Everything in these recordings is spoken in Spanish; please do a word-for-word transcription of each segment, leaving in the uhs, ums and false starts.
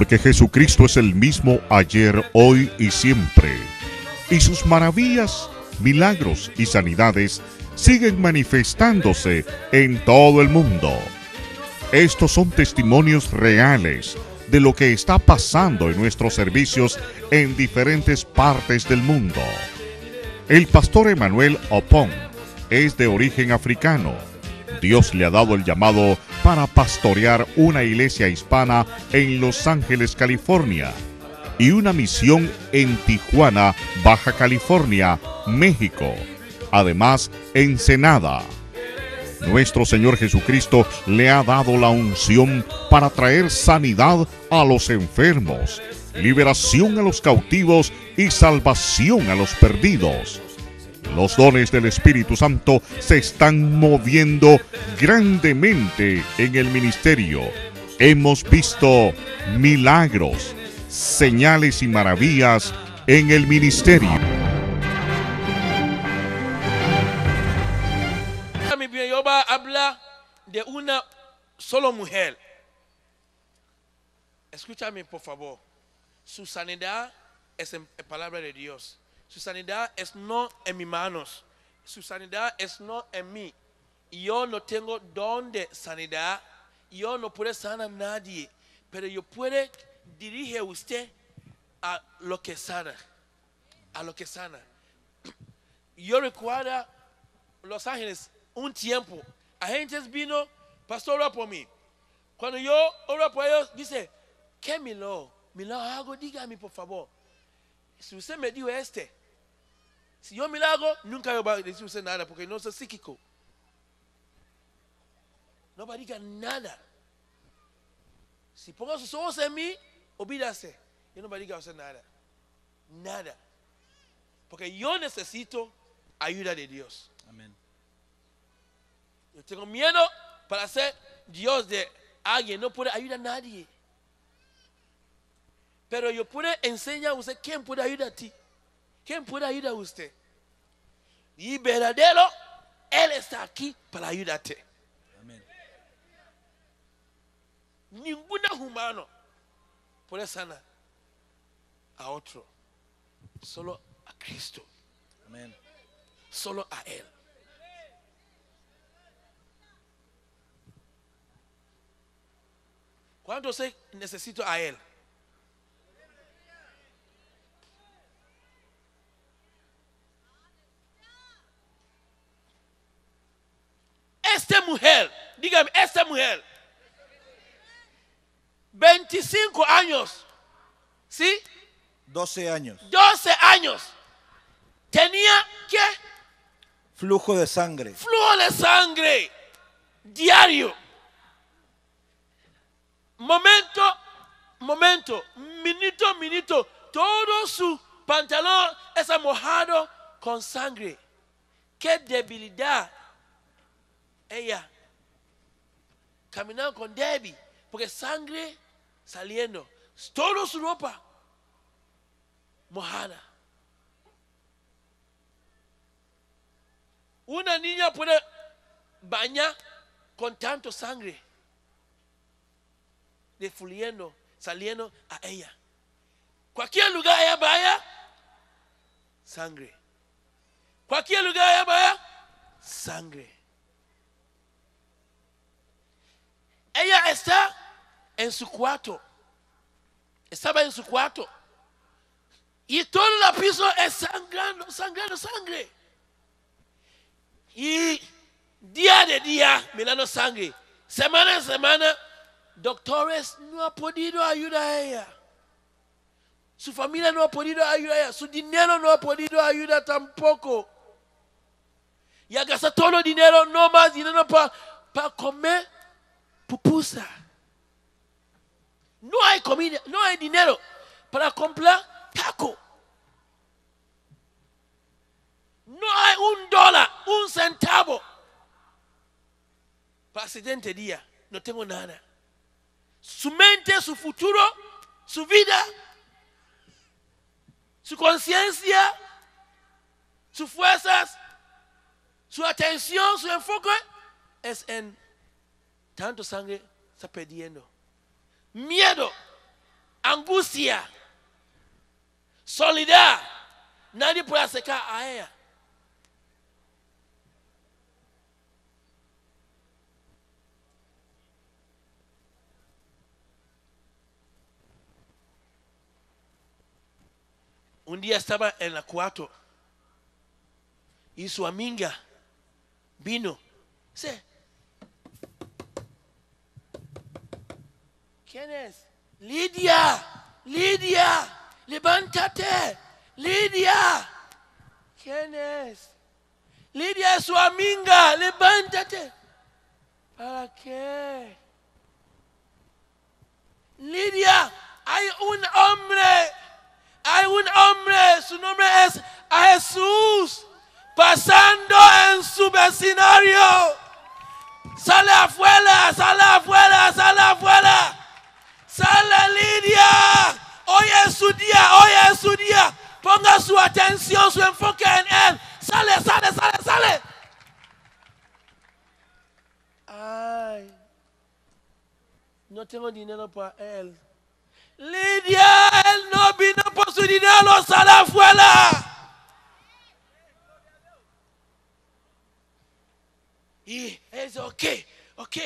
porque Jesucristo es el mismo ayer, hoy y siempre, y sus maravillas, milagros y sanidades siguen manifestándose en todo el mundo. Estos son testimonios reales de lo que está pasando en nuestros servicios en diferentes partes del mundo. El pastor Emmanuel Opong es de origen africano. Dios le ha dado el llamado para pastorear una iglesia hispana en Los Ángeles, California, y una misión en Tijuana, Baja California, México, además Ensenada. Nuestro Señor Jesucristo le ha dado la unción para traer sanidad a los enfermos, liberación a los cautivos y salvación a los perdidos. Los dones del Espíritu Santo se están moviendo grandemente en el ministerio. Hemos visto milagros, señales y maravillas en el ministerio. Mi bienyoba habla de una sola mujer. Escúchame, por favor. Su sanidad es en palabra de Dios. Su sanidad es no en mis manos. Su sanidad es no en mí. Yo no tengo don de sanidad. Yo no puedo sanar a nadie. Pero yo puedo dirigir usted a lo que sana. A lo que sana. Yo recuerdo Los Ángeles un tiempo. La gente vino, pastor, ora por mí. Cuando yo oro por ellos, dice, ¿qué milagro? Milagro hago, dígame por favor. Si usted me dio este, si yo milagro, nunca yo voy a decir usted nada porque no soy psíquico. No va a diga nada. Si pongo sus ojos en mí, olvídase. Yo no voy a diga usted nada. Nada. Porque yo necesito ayuda de Dios. Amén. Yo tengo miedo para ser Dios de alguien. No puede ayudar a nadie. Pero yo puedo enseñar a usted quién puede ayudar a ti. Quién puede ayudar a usted. Y verdadero, Él está aquí para ayudarte. Amén. Ningún humano puede sanar a otro. Solo a Cristo. Amén. Solo a Él. ¿Cuánto se necesito a Él? Esta mujer, dígame, esta mujer, veinticinco años, ¿sí? doce años. doce años. Tenía, ¿qué? Flujo de sangre. Flujo de sangre. Diario. Momento, momento, minuto, minuto. Todo su pantalón está mojado con sangre. Qué debilidad. Ella caminaba con débil porque sangre saliendo, toda su ropa mojada. Una niña puede bañar con tanto sangre de fluyendo, saliendo a ella. Cualquier lugar ella vaya, sangre. Cualquier lugar ella vaya, sangre. Ella está en su cuarto. Estaba en su cuarto. Y todo el piso es sangrando, sangrando, sangre. Y día de día, mirando sangre. Semana en semana, doctores no han podido ayudar a ella. Su familia no ha podido ayudar a ella. Su dinero no ha podido ayudar tampoco. Y ha gastado todo el dinero, no más dinero para, para comer pupusa. No hay comida, no hay dinero para comprar taco. No hay un dólar, un centavo. Para el siguiente día, no tengo nada. Su mente, su futuro, su vida, su conciencia, sus fuerzas, su atención, su enfoque es en tanto sangre está perdiendo. Miedo. angustia, soledad. Nadie puede acercar a ella. Un día estaba en la cuarto y su amiga vino. Dice, ¿quién es? Lidia, Lidia, levántate, Lidia. ¿Quién es? Lidia es su amiga, levántate. ¿Para qué? Lidia, hay un hombre. Hay un hombre, su nombre es Jesús, pasando en su vecindario. Sale afuera, sale afuera, sale afuera. Sale Lidia. Hoy es su día, hoy es su día. Ponga su atención, su enfoque en él. Sale, sale, sale, sale. Ay, no tengo dinero para él. Lidia, él no vino por su dinero, sale afuera. Y ella dice, ok, ok.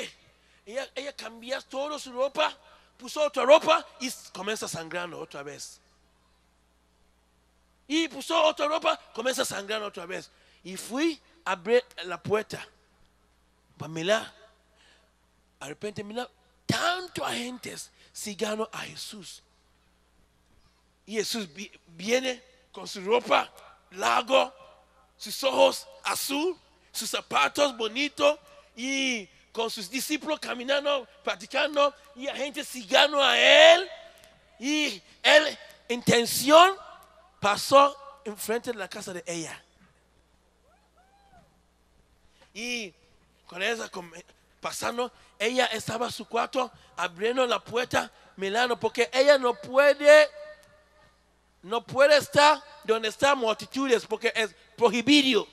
Ella, ella cambió toda su ropa, puso otra ropa y comienza sangrando otra vez. Y puso otra ropa, comienza sangrando otra vez. Y fui a abrir la puerta para mirar. De repente mirar tanto agentes siguiendo a Jesús. Y Jesús vi, viene con su ropa larga, sus ojos azul, sus zapatos bonitos y con sus discípulos caminando, practicando, y la gente siguiendo a él. Y él, intención, pasó enfrente de la casa de ella. Y con esa pasando, ella estaba en su cuarto abriendo la puerta, mirando, porque ella no puede, no puede estar donde están multitudes, porque es prohibido.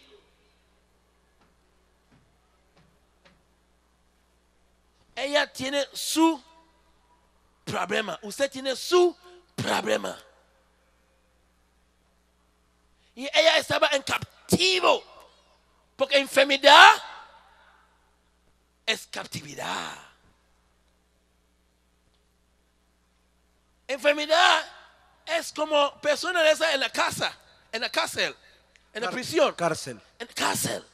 Ella tiene su problema, usted tiene su problema. Y ella estaba en cautivo, porque enfermedad es captividad. Enfermedad es como persona de esa en la casa, en la cárcel, en la Car prisión, cárcel, en la cárcel.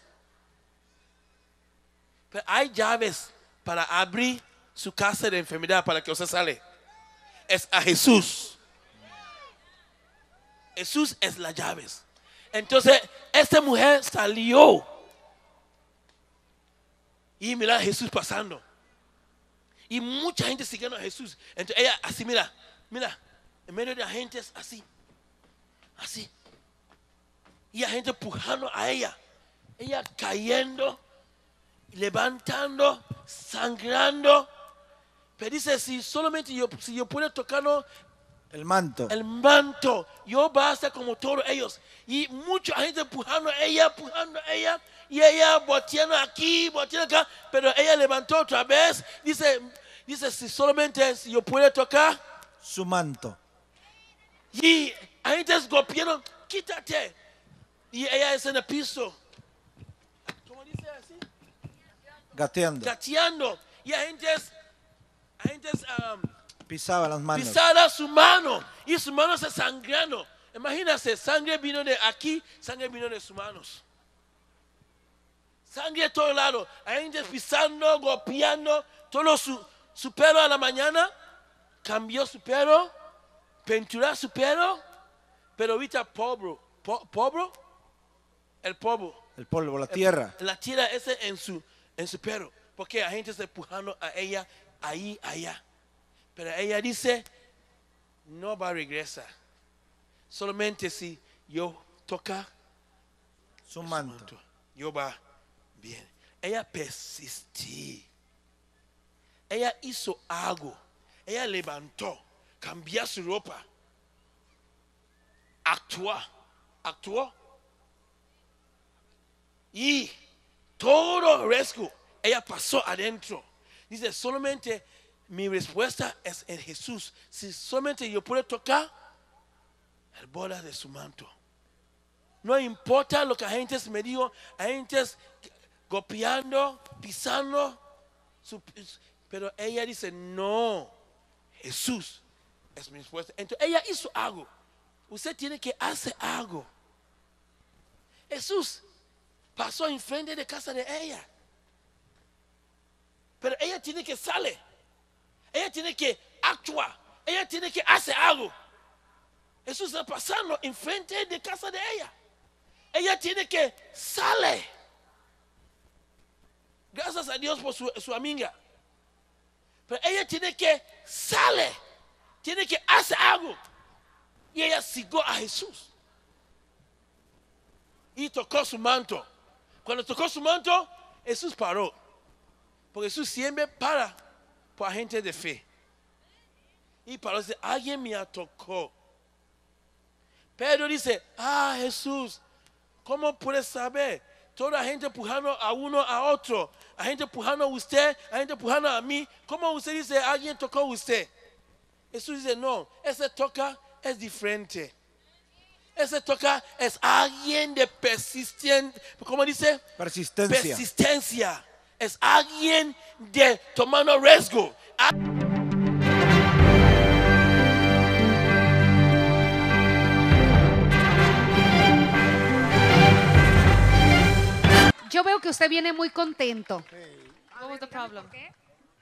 Pero hay llaves para abrir su casa de enfermedad para que usted sale. Es a Jesús. Jesús es las llaves. Entonces esta mujer salió. Y mira a Jesús pasando. Y mucha gente siguiendo a Jesús. Entonces ella así, mira, mira, en medio de la gente es así, así. Y la gente empujando a ella. Ella cayendo, levantando, sangrando. Pero dice, si solamente yo, si yo puedo tocarlo, el manto, el manto, yo voy a estar como todos ellos. Y mucha gente empujando a ella, empujando a ella. Y ella boteando aquí, boteando acá. Pero ella levantó otra vez. Dice, dice si solamente si yo puedo tocar su manto. Y la gente golpeando, quítate. Y ella es en el piso. ¿Cómo dice así? Gateando. Gateando. Y la gente, la gente um, pisaba las manos. Pisaba su mano. Y su mano se sangrando. Imagínense, sangre vino de aquí, sangre vino de sus manos. Sangre de todos lados, la gente pisando, golpeando, todo su, su pelo a la mañana, cambió su pelo, pinturó su pelo, pero ahorita polvo, polvo, el polvo, el polvo, la tierra, el, la tierra ese en su, en su pelo, porque la gente está empujando a ella, ahí, allá, pero ella dice, no va a regresar, solamente si yo toca su manto, su manto yo va a bien. Ella persistí. Ella hizo algo. Ella levantó, cambió su ropa. Actuó, actuó. Y todo el riesgo, ella pasó adentro. Dice, solamente Mi respuesta es en Jesús. Si solamente yo puedo tocar el borde de su manto. No importa lo que la gente me dijo, la gente golpeando, pisando, pero ella dice, no, Jesús es mi respuesta. Entonces ella hizo algo. Usted tiene que hacer algo. Jesús pasó enfrente de casa de ella, pero ella tiene que salir. Ella tiene que actuar. Ella tiene que hacer algo. Jesús está pasando enfrente de casa de ella. Ella tiene que salir. Gracias a Dios por su, su amiga. Pero ella tiene que salir. Tiene que hacer algo. Y ella siguió a Jesús. Y tocó su manto. Cuando tocó su manto, Jesús paró. Porque Jesús siempre para por gente de fe. Y paró y dice, alguien me tocó. Pedro dice, ah, Jesús, ¿cómo puedes saber? Toda la gente empujando a uno a otro. La gente empujando a usted, la gente empujando a mí. ¿Cómo usted dice, alguien tocó a usted? Jesús dice, no, ese toca es diferente. Ese toca es alguien de persistente, ¿cómo dice? Persistencia. Persistencia. Es alguien de tomando riesgo. Yo veo que usted viene muy contento. ¿Cuál es el problema?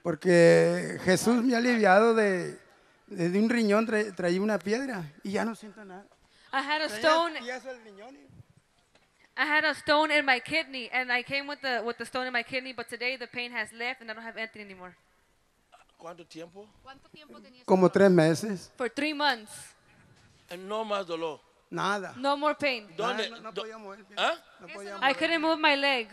Porque Jesús me ha aliviado de, de, de un riñón, tra, traía una piedra y ya no siento nada. I had a stone. I had a stone in my kidney, and I came with the with the stone in my kidney, but today the pain has left, and I don't have anything anymore. ¿Cuánto tiempo? ¿Cuánto tiempo tenías? Como tres meses. For three months. And no más dolor. Nada. No more pain. ¿Dónde? No, no podía mover. ¿Ah? No podía mover. I couldn't move my leg.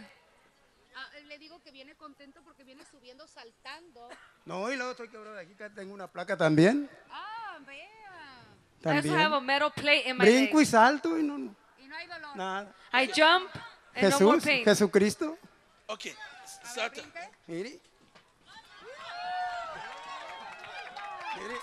Le digo que viene contento porque viene subiendo, saltando. No, y luego estoy quebrado de aquí, que tengo una placa también. Ah, vea. También. I have a metal plate in my leg. Brinco y salto y no. No hay dolor. Nada. I jump and Jesús, no more pain. Jesucristo. Ok, salta. Mire. Mire.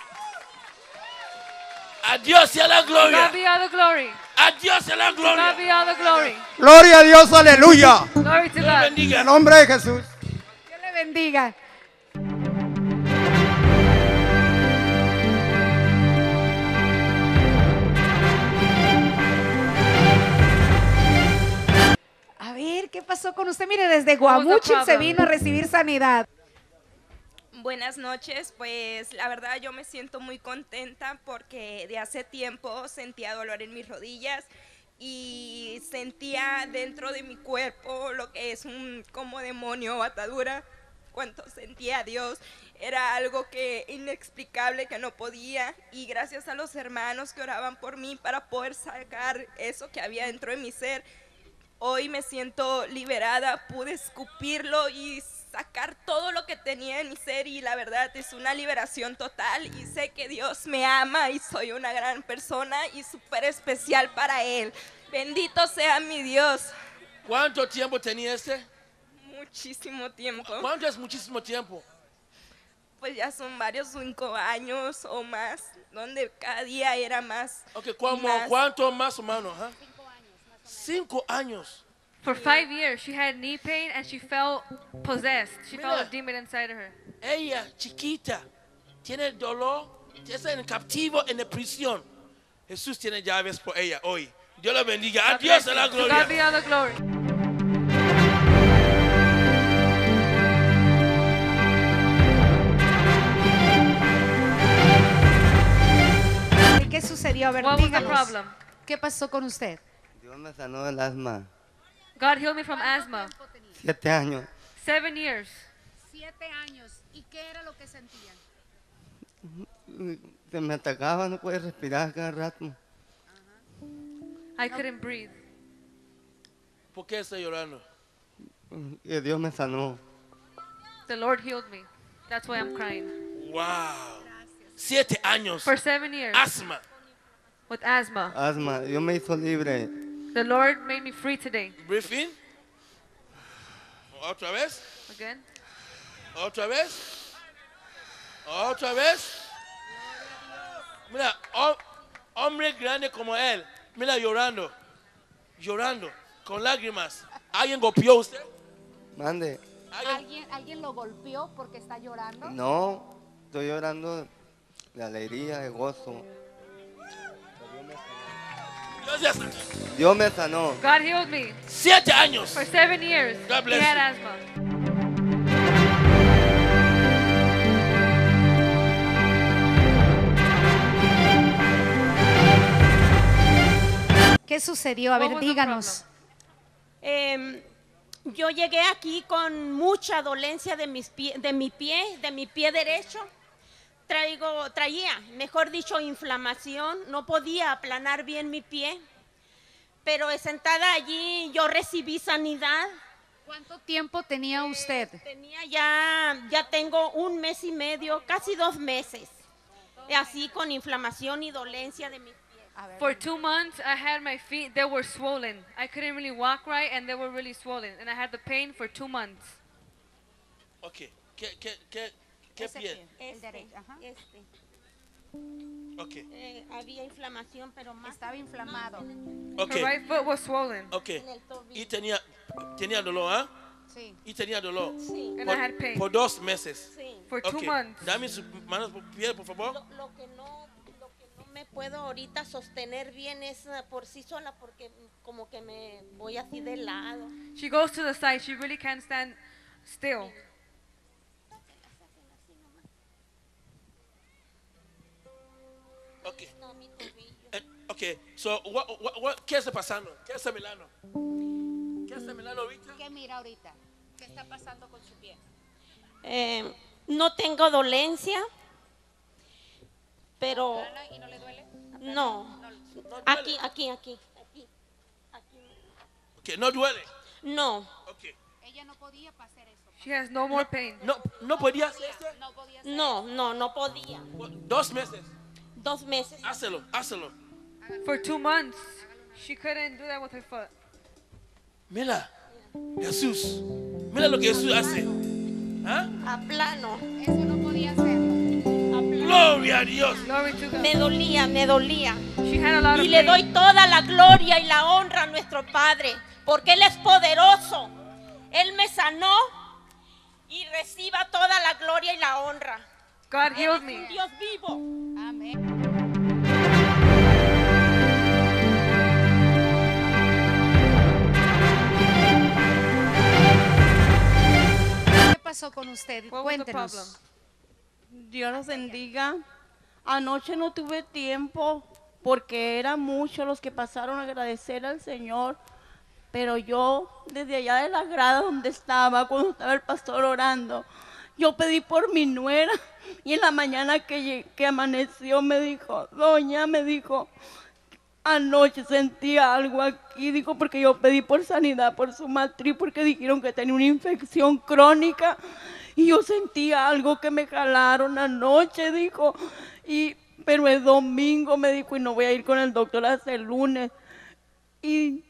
A Dios sea la gloria. To God be all the glory. A Dios sea la gloria. To God be all the glory. Gloria a Dios, aleluya. Glory to God. En el nombre de Jesús. Dios le bendiga. A ver, ¿qué pasó con usted? Mire, desde Guamúchil se vino a recibir sanidad. Buenas noches, pues la verdad yo me siento muy contenta porque de hace tiempo sentía dolor en mis rodillas y sentía dentro de mi cuerpo lo que es un como demonio o atadura. Cuanto sentía a Dios, era algo que inexplicable que no podía, y gracias a los hermanos que oraban por mí para poder sacar eso que había dentro de mi ser, hoy me siento liberada, pude escupirlo y sacar todo lo que tenía en mi ser, y la verdad es una liberación total, y sé que Dios me ama y soy una gran persona y súper especial para Él. Bendito sea mi Dios. ¿Cuánto tiempo tenía este? Muchísimo tiempo. ¿Cuánto es muchísimo tiempo? Pues ya son varios, cinco años o más, donde cada día era más. Ok, ¿cómo, más. ¿Cuánto más o menos? ¿Eh? Cinco años. For five years, she had knee pain and she felt possessed. She Mira, felt a demon inside of her. Ella, chiquita, tiene dolor, está en captivo, en prisión. Jesús tiene llaves por ella hoy. Dios la bendiga. A Dios la gloria. To God be all the glory. ¿Y qué sucedió? A ver, díganos, ¿qué pasó con usted? Dios me sanó del asma. God healed me from asthma. Siete años. Seven years. Siete años. ¿Y qué era lo que sentían? Se me atacaba, no podía respirar cada rato. Uh-huh. I couldn't breathe. ¿Por qué está llorando? Que Dios me sanó. The Lord healed me. That's why I'm crying. Wow. Siete años. For seven years. Asma. With asthma. Asma. Dios me hizo libre. The Lord made me free today. Breathe in. Otra vez. Again. Otra vez. ¿Otra vez? Mira, hom hombre grande como él, mira llorando, llorando, con lágrimas. ¿Alguien golpeó a usted? Mande. ¿Alguien, ¿Alguien lo golpeó porque está llorando? No, estoy llorando de alegría, de gozo. Dios me sanó. Dios me sanó. God healed me. Siete años. For seven years. God bless he had asthma. ¿Qué sucedió? A ver, díganos. Eh, yo llegué aquí con mucha dolencia de, mis pie, de mi pie, de mi pie derecho. Traigo, traía, mejor dicho, inflamación, no podía aplanar bien mi pie, pero sentada allí yo recibí sanidad. ¿Cuánto tiempo tenía eh, usted? Tenía ya, ya tengo un mes y medio, casi dos meses, así con inflamación y dolencia de mi pie. For two months I had my feet, they were swollen. I couldn't really walk right and they were really swollen and I had the pain for two months. Okay, ¿qué, qué, qué? ¿Qué pie? Este, el derecho, ajá. Este. Okay. Eh, había inflamación, pero más. Estaba inflamado. Okay. Her right foot was swollen. Okay. Y tenía, tenía dolor, ¿ah? ¿eh? Sí. Y tenía dolor. Sí. Por, and I had pain. Por dos meses. Sí. For okay. two months. Dame sus manos por pie, por favor. Lo, lo, que no, lo que no me puedo ahorita sostener bien es por sí sola, porque como que me voy así de lado. She goes to the side. She really can't stand still. Okay. Okay. So, what, what, what, ¿qué está pasando? ¿Qué está Milano? ¿Qué está Milano ahorita? ¿Qué mira ahorita? ¿Qué está pasando con su pie? Eh, no tengo dolencia, pero. ¿Y no le duele? No. no, no duele. Aquí, aquí, aquí, aquí, aquí. Okay, no duele. No. Okay. Ella no podía hacer eso. She has no more pain. No, no podía hacer eso. No, podía hacer no, no, no podía. Dos meses. Dos meses. Hácelo, hácelo. For two months, she couldn't do that with her foot. Mira, Jesús. Mira lo que Jesús hace. ¿Ah? A plano. Eso no podía hacerlo. Gloria a Dios. Me dolía, me dolía. Y le doy toda la gloria y la honra a nuestro Padre, porque Él es poderoso. Él me sanó y reciba toda la gloria y la honra. God healed me. Dios vivo. Amén. ¿Qué pasó con usted? Cuéntenos. Dios los bendiga. Anoche no tuve tiempo porque eran muchos los que pasaron a agradecer al Señor, pero yo desde allá de la grada donde estaba, cuando estaba el pastor orando, yo pedí por mi nuera y en la mañana que, que amaneció me dijo, doña, me dijo, anoche sentí algo aquí, dijo, porque yo pedí por sanidad, por su matriz, porque dijeron que tenía una infección crónica y yo sentí algo que me jalaron anoche, dijo, y, pero es domingo, me dijo, y no voy a ir con el doctor hasta el lunes. Y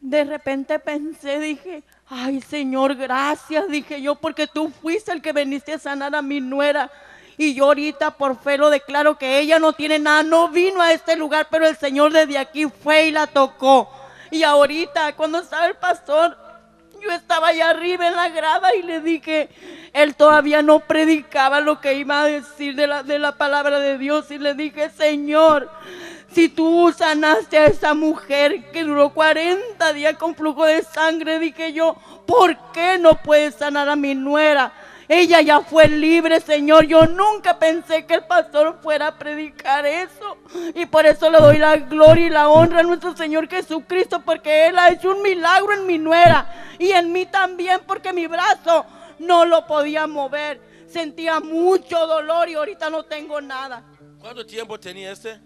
de repente pensé, dije, ay, Señor, gracias, dije yo, porque tú fuiste el que viniste a sanar a mi nuera. Y yo ahorita por fe lo declaro que ella no tiene nada, no vino a este lugar, pero el Señor desde aquí fue y la tocó. Y ahorita, cuando estaba el pastor, yo estaba allá arriba en la grada y le dije, él todavía no predicaba lo que iba a decir de la, de la palabra de Dios. Y le dije, Señor, si tú sanaste a esa mujer que duró cuarenta días con flujo de sangre, dije yo, ¿por qué no puedes sanar a mi nuera? Ella ya fue libre, Señor. Yo nunca pensé que el pastor fuera a predicar eso. Y por eso le doy la gloria y la honra a nuestro Señor Jesucristo, porque Él ha hecho un milagro en mi nuera y en mí también, porque mi brazo no lo podía mover. Sentía mucho dolor y ahorita no tengo nada. ¿Cuánto tiempo tenía este?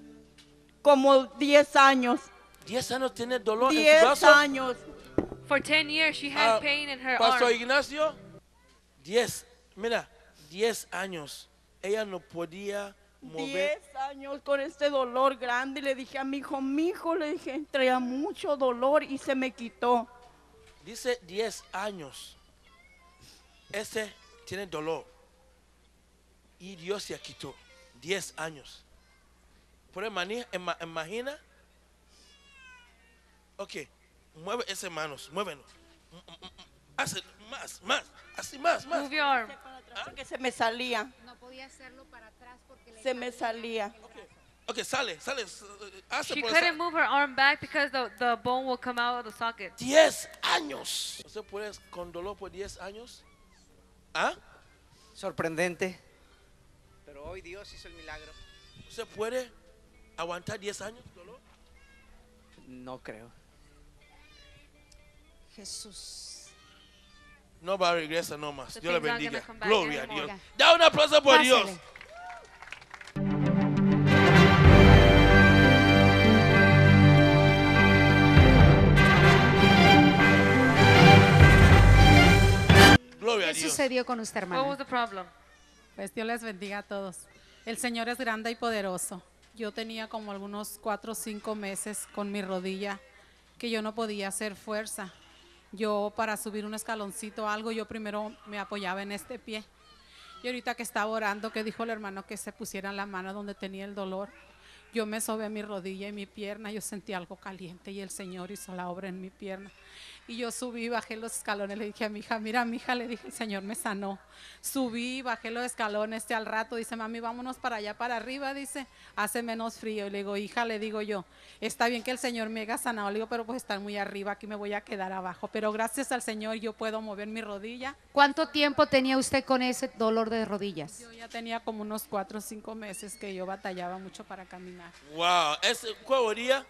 Como diez años. diez años tiene dolor en su brazo. diez años. For ten years she had uh, pain in her Pastor arm. Ignacio, diez, mira, diez años. Ella no podía mover. diez años con este dolor grande. Le dije a mi hijo, mi hijo, le dije, traía mucho dolor y se me quitó. Dice diez años. Ese tiene dolor. y Dios se quitó diez años. Pero imagina, ok, mueve esas manos, muévenos. Hace más, más, así más, más. Porque se me salía. No podía hacerlo para atrás porque le se me salía. Okay, sale, sale. Hace She couldn't move her arm back because the, the bone will come out of the socket. diez años. ¿Usted puede con dolor por diez años? ¿Ah? Sorprendente. Pero hoy Dios hizo el milagro. ¿Usted puede aguantar diez años dolor? No creo. Jesús. No va a regresar nomás. Dios le bendiga. Gloria a Dios. Da un aplauso por Dios. ¿Qué sucedió con usted, hermana? What was the problem? Pues Dios les bendiga a todos. El Señor es grande y poderoso. Yo tenía como algunos cuatro o cinco meses con mi rodilla que yo no podía hacer fuerza. Yo para subir un escaloncito o algo, yo primero me apoyaba en este pie. Y ahorita que estaba orando, que dijo el hermano que se pusieran la mano donde tenía el dolor, yo me sobé mi rodilla y mi pierna, yo sentí algo caliente y el Señor hizo la obra en mi pierna. Y yo subí, bajé los escalones, le dije a mi hija, mira, mi hija, le dije, el Señor me sanó. Subí, bajé los escalones, y al rato dice, mami, vámonos para allá, para arriba, dice, hace menos frío. Y le digo, hija, le digo yo, está bien que el Señor me haya sanado, le digo, pero pues estar muy arriba, aquí me voy a quedar abajo. Pero gracias al Señor yo puedo mover mi rodilla. ¿Cuánto tiempo tenía usted con ese dolor de rodillas? Yo ya tenía como unos cuatro o cinco meses que yo batallaba mucho para caminar. Wow, ¿es cuál día?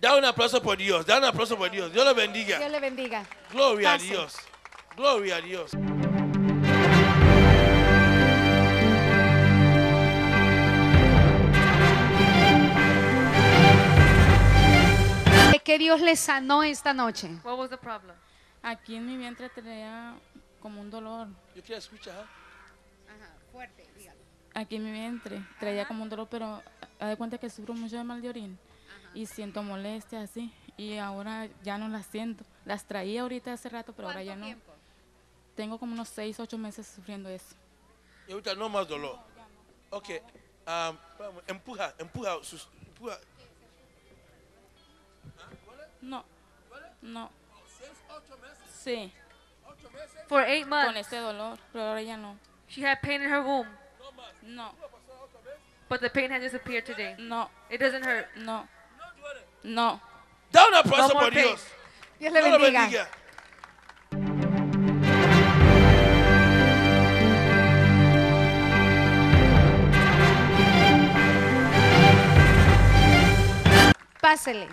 Da un aplauso por Dios, da un aplauso por Dios. Dios le bendiga. Dios le bendiga. Gloria Pase. a Dios. Gloria a Dios. ¿De qué Dios le sanó esta noche? What was the problem? Aquí en mi vientre tenía como un dolor. Yo quiero escuchar. Ajá, fuerte, dígalo. Aquí en mi vientre traía Ajá. como un dolor, pero haz de cuenta que sufro mucho de mal de orín. Y siento molestias así, y ahora ya no las siento. Las traía ahorita hace rato, pero ahora ya no. ¿Cuánto tiempo? Tengo como unos seis, ocho meses sufriendo eso. Y ahorita no más dolor. No, ya no. Ok, um, vamos, empuja, empuja, sus, empuja. No, no. ¿Seis, ocho meses? Sí. ¿Ocho meses? For eight months. Con ese dolor, pero ahora ya no. She had pain in her womb. No más. No. But the pain has disappeared today. No. It doesn't hurt. No. No. Da un aplauso por Dios. Dios le bendiga. Pásele.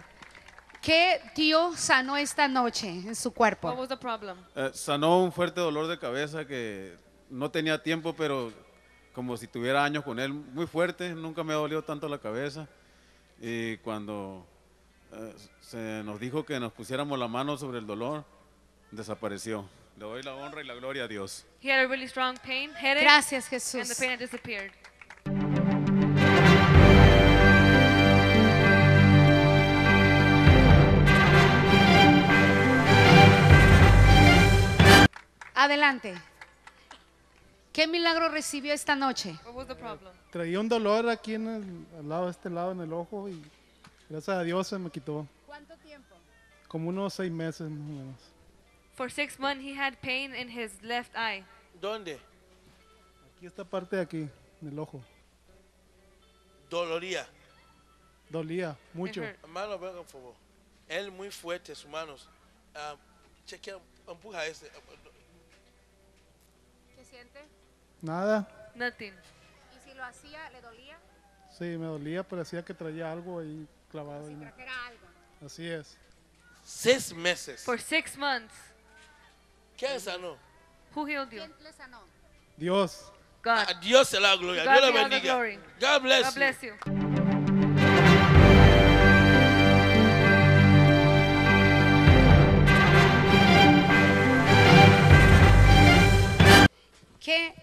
¿Qué Dios sanó esta noche en su cuerpo? What was the problem? Uh, sanó un fuerte dolor de cabeza que no tenía tiempo, pero como si tuviera años con él. Muy fuerte, nunca me ha dolido tanto la cabeza. Y cuando eh, se nos dijo que nos pusiéramos la mano sobre el dolor, desapareció. Le doy la honra y la gloria a Dios. He had a really strong pain, headache, gracias, Jesús. And the pain had disappeared. Adelante. ¿Qué milagro recibió esta noche? Traía un dolor aquí en el, al lado de este lado en el ojo y gracias a Dios se me quitó. ¿Cuánto tiempo? Como unos seis meses más o menos. For six months he had pain in his left eye. ¿Dónde? Aquí esta parte de aquí, en el ojo. Doloría. Dolía mucho. Hermano, venga por favor. Él muy fuerte, sus manos. Uh, chequea, empuja ese. ¿Qué siente? Nada. Nothing. ¿Y si lo hacía, le dolía? Sí, me dolía, pero hacía que traía algo ahí clavado. Como si trajera algo. Así es. Seis meses. For six months. ¿Quién sanó? Who healed you? ¿Quién le sanó? Dios. God. A Dios se la gloria. God Dios le bendiga. God bless, God bless you. you. ¿Qué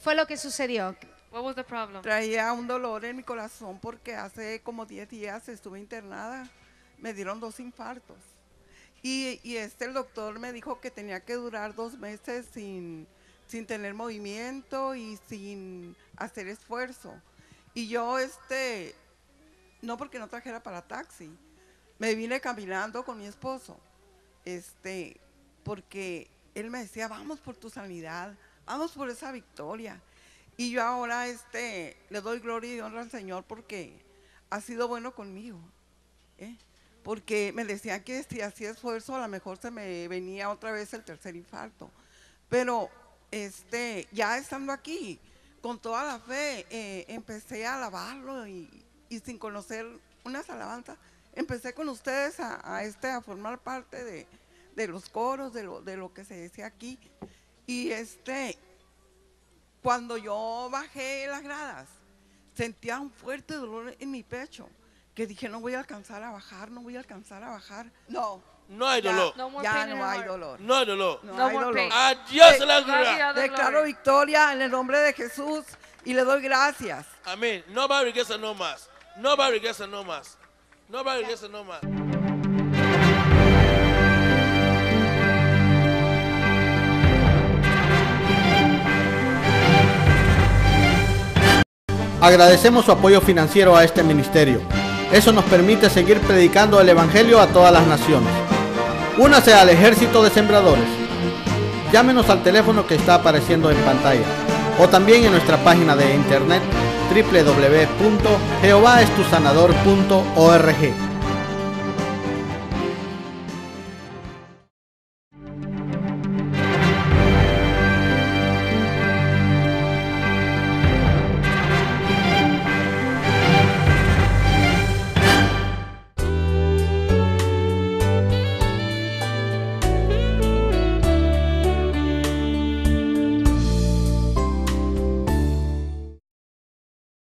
fue lo que sucedió? What was the problem? Traía un dolor en mi corazón porque hace como diez días estuve internada. Me dieron dos infartos. Y, y este el doctor me dijo que tenía que durar dos meses sin sin tener movimiento y sin hacer esfuerzo. Y yo, este, no porque no trajera para taxi, me vine caminando con mi esposo, este, porque él me decía, vamos por tu sanidad, vamos por esa victoria. Y yo ahora este, le doy gloria y honra al Señor porque ha sido bueno conmigo, ¿eh? Porque me decían que si hacía esfuerzo a lo mejor se me venía otra vez el tercer infarto. Pero este, ya estando aquí, con toda la fe, eh, empecé a alabarlo y, y sin conocer unas alabanzas, empecé con ustedes a, a, este, a formar parte de, de los coros, de lo, de lo que se decía aquí. Y este, cuando yo bajé las gradas, sentía un fuerte dolor en mi pecho, que dije, no voy a alcanzar a bajar, no voy a alcanzar a bajar. No. No hay dolor. Ya no, ya no hay dolor. No hay dolor. No, no hay dolor. Pain. Adiós de, la gloria. Declaro victoria en el nombre de Jesús y le doy gracias. Amén. No va a regresa no más. No va a regresa no más. No va a regresa no más. Agradecemos su apoyo financiero a este ministerio. Eso nos permite seguir predicando el Evangelio a todas las naciones. Únase al ejército de sembradores. Llámenos al teléfono que está apareciendo en pantalla o también en nuestra página de internet doble u doble u doble u punto jehová es tu sanador punto org.